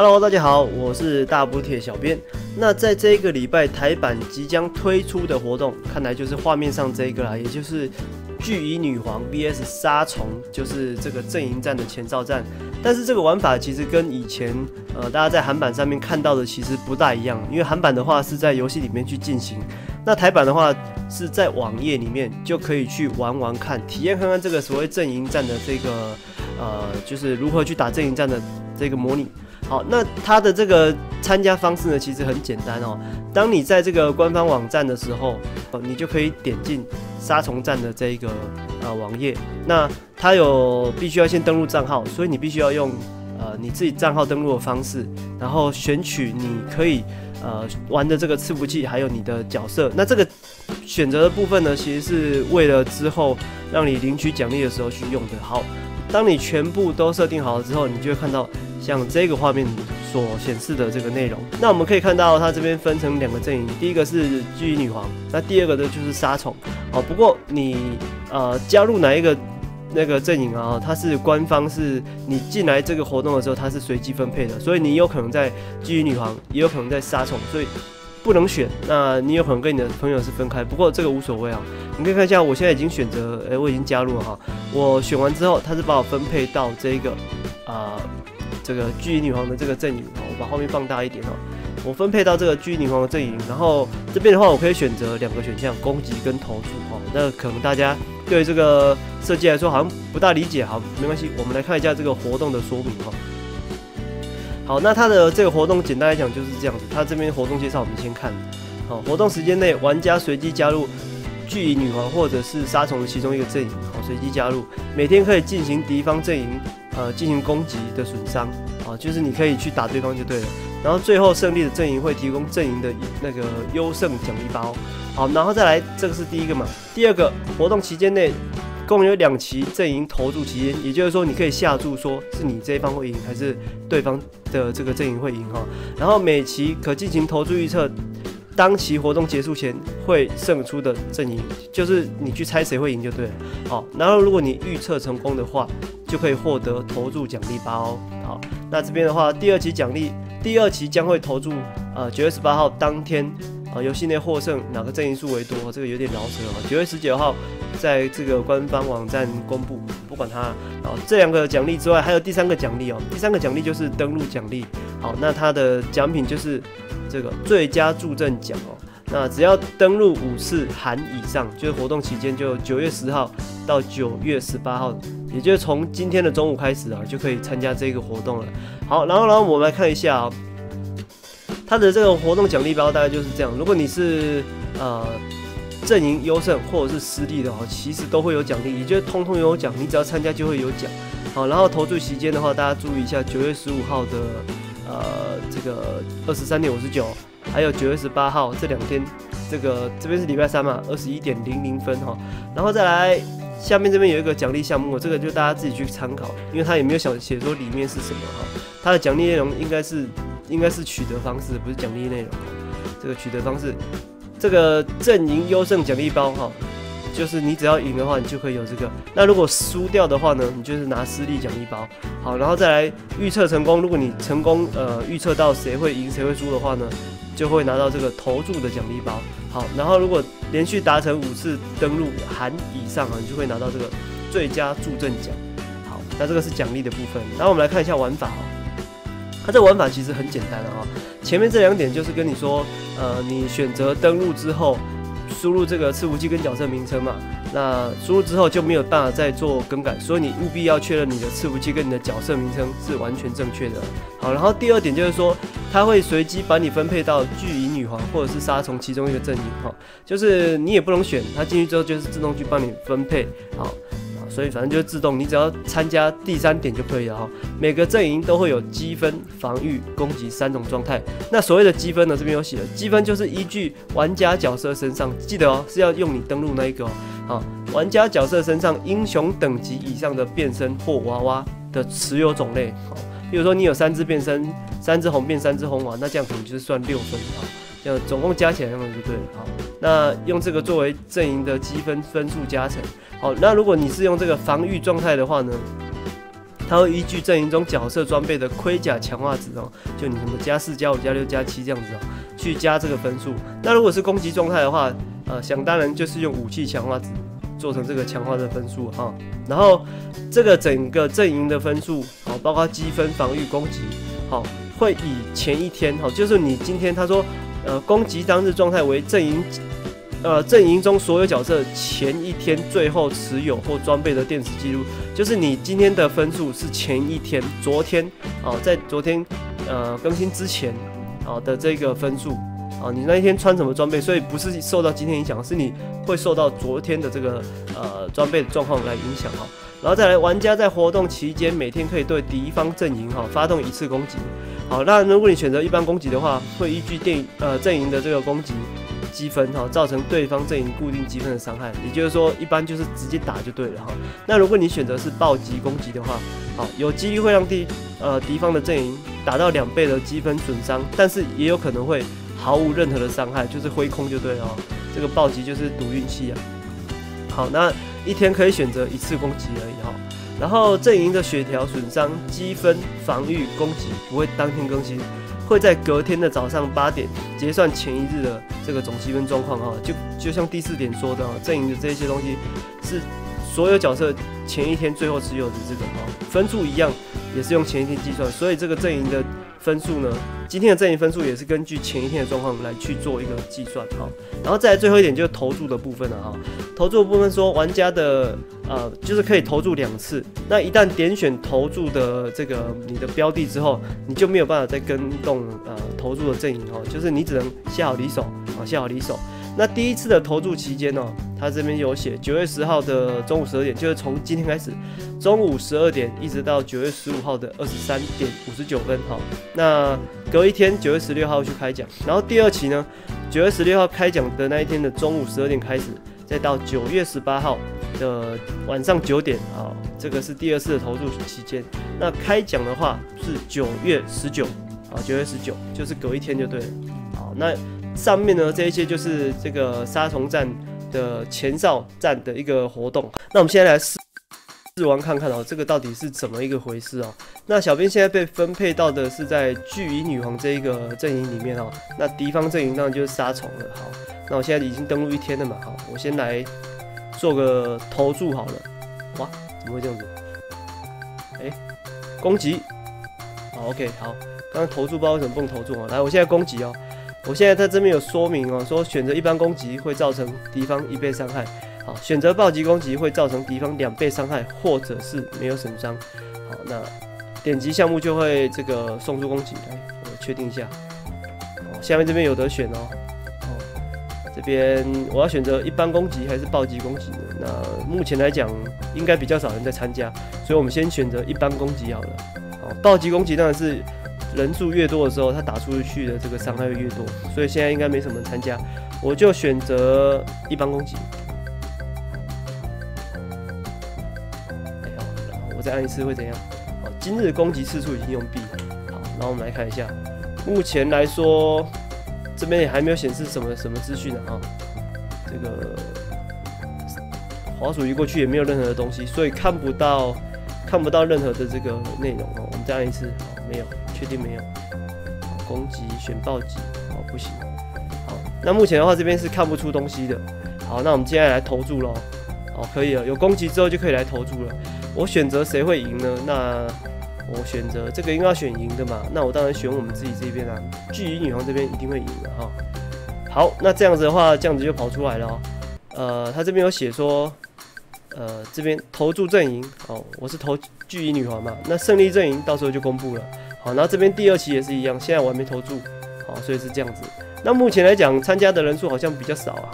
Hello， 大家好，我是大补帖小编。那在这个礼拜台版即将推出的活动，看来就是画面上这个啦，也就是巨蚁女皇 VS 沙虫，就是这个阵营战的前哨战。但是这个玩法其实跟以前大家在韩版上面看到的其实不大一样，因为韩版的话是在游戏里面去进行，那台版的话是在网页里面就可以去玩玩看，体验看看这个所谓阵营战的这个就是如何去打阵营战的这个模拟。好，那它的这个参加方式呢，其实很简单哦。当你在这个官方网站的时候，你就可以点进沙虫战的这一个网页。那它有必须要先登录账号，所以你必须要用你自己账号登录的方式，然后选取你可以玩的这个伺服器，还有你的角色。那这个选择的部分呢，其实是为了之后让你领取奖励的时候去用的。好，当你全部都设定好了之后，你就会看到像这个画面所显示的这个内容。那我们可以看到，它这边分成两个阵营，第一个是巨蚁女皇，那第二个呢就是沙虫。哦，不过你加入哪一个那个阵营啊？它是官方是你进来这个活动的时候，它是随机分配的，所以你有可能在巨蚁女皇，也有可能在沙虫，所以不能选。那你有可能跟你的朋友是分开，不过这个无所谓啊。你可以看一下，我现在已经选择，我已经加入了哈。我选完之后，它是把我分配到这个这个巨蚁女皇的这个阵营，我把画面放大一点哦。我分配到这个巨蚁女皇的阵营，然后这边的话，我可以选择两个选项，攻击跟投注哦。那可能大家对这个设计来说好像不大理解，好，没关系，我们来看一下这个活动的说明哦。好，那它的这个活动简单来讲就是这样子，它这边活动介绍我们先看。好，活动时间内，玩家随机加入巨蚁女皇或者是沙虫的其中一个阵营，好，随机加入，每天可以进行敌方阵营。进行攻击的损伤啊，就是你可以去打对方就对了。然后最后胜利的阵营会提供阵营的那个优胜奖励包。好，然后再来，这个是第一个嘛。第二个，活动期间内共有两期阵营投注期间，也就是说你可以下注说是你这一方会赢还是对方的这个阵营会赢哈。然后每期可进行投注预测，当期活动结束前会胜出的阵营，就是你去猜谁会赢就对了。好，然后如果你预测成功的话，就可以获得投注奖励包。好，那这边的话，第二期奖励，第二期将会投注9月18号当天游戏内获胜哪个阵营数为多，这个有点饶舌了。9月19号在这个官方网站公布，不管它。好，这两个奖励之外，还有第三个奖励哦。第三个奖励就是登录奖励。好，那它的奖品就是这个最佳助阵奖哦。那只要登录5次含以上，就是活动期间就9月10号到9月18号。也就是从今天的中午开始啊，就可以参加这个活动了。好，然后我们来看一下啊，它的这个活动奖励包大概就是这样。如果你是阵营优胜或者是失利的话，其实都会有奖励，也就是通通有奖，你只要参加就会有奖。好，然后投注期间的话，大家注意一下9月15号的这个23:59，还有9月18号这两天，这边是礼拜三嘛，21:00哈。然后再来。下面这边有一个奖励项目，这个就大家自己去参考，因为它也没有想写说里面是什么哈。它的奖励内容应该是取得方式，不是奖励内容。这个取得方式，这个阵营优胜奖励包哈，就是你只要赢的话，你就可以有这个。那如果输掉的话呢，你就是拿失利奖励包。好，然后再来预测成功，如果你成功预测到谁会赢谁会输的话呢，就会拿到这个投注的奖励包。好，然后如果连续达成5次登录含以上啊，你就会拿到这个最佳助阵奖。好，那这个是奖励的部分。然后我们来看一下玩法哦。它这个玩法其实很简单啊，前面这两点就是跟你说，你选择登录之后，输入这个伺服器跟角色名称嘛，那输入之后就没有办法再做更改，所以你务必要确认你的伺服器跟你的角色名称是完全正确的。好，然后第二点就是说，它会随机把你分配到巨蚁女皇或者是沙虫其中一个阵营哈，就是你也不能选，它进去之后就是自动去帮你分配。好，所以反正就是自动，你只要参加第三点就可以了哈。每个阵营都会有积分、防御、攻击3种状态。那所谓的积分呢，这边有写了，积分就是依据玩家角色身上，记得哦，是要用你登录那一个哦。好，玩家角色身上英雄等级以上的变身或娃娃的持有种类。好，比如说你有3只变身，3只红变，3只红娃，那这样可能就是算6分啊，这样总共加起来用的就对了。好，那用这个作为阵营的积分分数加成。好，那如果你是用这个防御状态的话呢，它会依据阵营中角色装备的盔甲强化值哦，就你什么+4、+5、+6、+7这样子哦，去加这个分数。那如果是攻击状态的话，想当然就是用武器强化值做成这个强化的分数哈。然后这个整个阵营的分数好，包括积分、防御、攻击好，会以前一天好，就是你今天他说攻击当日状态为阵营中所有角色前一天最后持有或装备的电子记录，就是你今天的分数是前一天，昨天啊、在昨天更新之前啊、的这个分数啊、你那一天穿什么装备，所以不是受到今天影响，是你会受到昨天的这个装备的状况来影响哈。然后再来，玩家在活动期间每天可以对敌方阵营哈、发动一次攻击。好，那如果你选择一般攻击的话，会依据阵营的这个攻击积分哈，造成对方阵营固定积分的伤害，也就是说一般就是直接打就对了哈。那如果你选择是暴击攻击的话，好，有几率会让敌方的阵营打到2倍的积分损伤，但是也有可能会毫无任何的伤害，就是挥空就对了哦。这个暴击就是赌运气啊。好，那一天可以选择一次攻击而已哈。然后阵营的血条损伤、积分、防御、攻击不会当天更新，会在隔天的早上8点结算前一日的这个总积分状况哈，就像第4点说的哦，阵营的这些东西是所有角色前一天最后持有的这个哈，分数一样也是用前一天计算，所以这个阵营的分数呢，今天的阵营分数也是根据前一天的状况来去做一个计算哈。然后再来最后一点就是投注的部分了哈。投注的部分说玩家的就是可以投注2次，那一旦点选投注的这个你的标的之后，你就没有办法再跟动投注的阵营哈，就是你只能下好离手啊，下好离手。那第一次的投注期间哦，他这边有写9月10号的中午12点，就是从今天开始，中午12点一直到9月15号的23:59哈。那隔一天9月16号去开奖，然后第二期呢，9月16号开奖的那一天的中午12点开始，再到9月18号的晚上9点啊，这个是第2次的投注期间。那开奖的话是9月19啊，9月19就是隔一天就对了。好，那上面呢，这一些就是这个杀虫战的前哨战的一个活动。那我们现在来试玩看看哦，这个到底是怎么一个回事哦？那小编现在被分配到的是在巨蚁女皇这一个阵营里面哦。那敌方阵营当然就是杀虫了。好，那我现在已经登录一天了嘛。好，我先来做个投注好了。哇，怎么会这样子？哎，攻击。好 ，OK， 好。刚刚投注不知道为什么不能投注哦。来，我现在攻击哦。我现在在这边有说明哦，说选择一般攻击会造成敌方1倍伤害，好，选择暴击攻击会造成敌方2倍伤害，或者是没有损伤。好，那点击项目就会这个送出攻击，来，我确定一下。哦，下面这边有得选哦。哦，这边我要选择一般攻击还是暴击攻击呢？那目前来讲应该比较少人在参加，所以我们先选择一般攻击好了。好，暴击攻击当然是。人数越多的时候，他打出去的这个伤害越多，所以现在应该没什么人参加，我就选择一般攻击。好，然后我再按一次会怎样？好，今日攻击次数已经用 B。好，然后我们来看一下，目前来说这边也还没有显示什么资讯啊。这个滑鼠移过去也没有任何的东西，所以看不到任何的这个内容哦。我们再按一次，好，没有。确定没有？攻击选暴击，好，不行。好，那目前的话这边是看不出东西的。好，那我们接下来投注喽。好，可以了，有攻击之后就可以来投注了。我选择谁会赢呢？那我选择这个应该要选赢的嘛。那我当然选我们自己这边啊，巨蚁女皇这边一定会赢的哈。好，那这样子的话，这样子就跑出来了哦。他这边有写说。这边投注阵营哦，我是投巨蚁女皇嘛，那胜利阵营到时候就公布了。好，然后这边第2期也是一样，现在我还没投注，好，所以是这样子。那目前来讲，参加的人数好像比较少啊，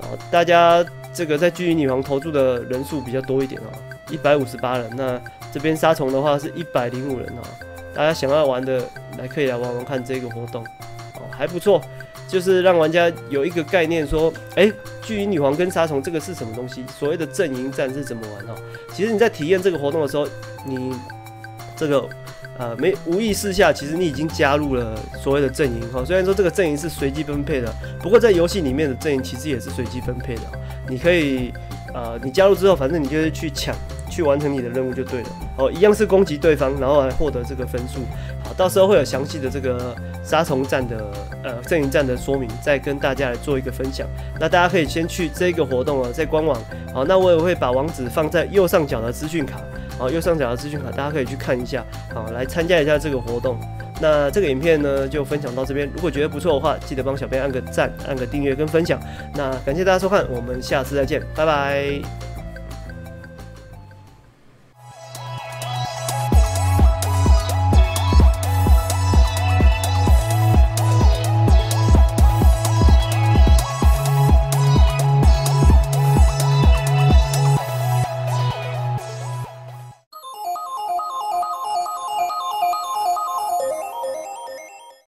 啊，大家这个在巨蚁女皇投注的人数比较多一点哦，158人。那这边杀虫的话是105人哦，大家想要玩的来可以来玩玩看这个活动，哦，还不错。就是让玩家有一个概念，说，哎，巨蚁女皇跟杀虫这个是什么东西？所谓的阵营战是怎么玩哦？其实你在体验这个活动的时候，你这个没无意识下，其实你已经加入了所谓的阵营哈。虽然说这个阵营是随机分配的，不过在游戏里面的阵营其实也是随机分配的。你可以你加入之后，反正你就是去抢去完成你的任务就对了。哦，一样是攻击对方，然后来获得这个分数。好，到时候会有详细的这个杀虫战的阵营战的说明，再跟大家来做一个分享。那大家可以先去这个活动啊，在官网。好，那我也会把网址放在右上角的资讯卡。好，右上角的资讯卡大家可以去看一下。好，来参加一下这个活动。 那这个影片呢，就分享到这边。如果觉得不错的话，记得帮小编按个赞、按个订阅跟分享。那感谢大家收看，我们下次再见，拜拜。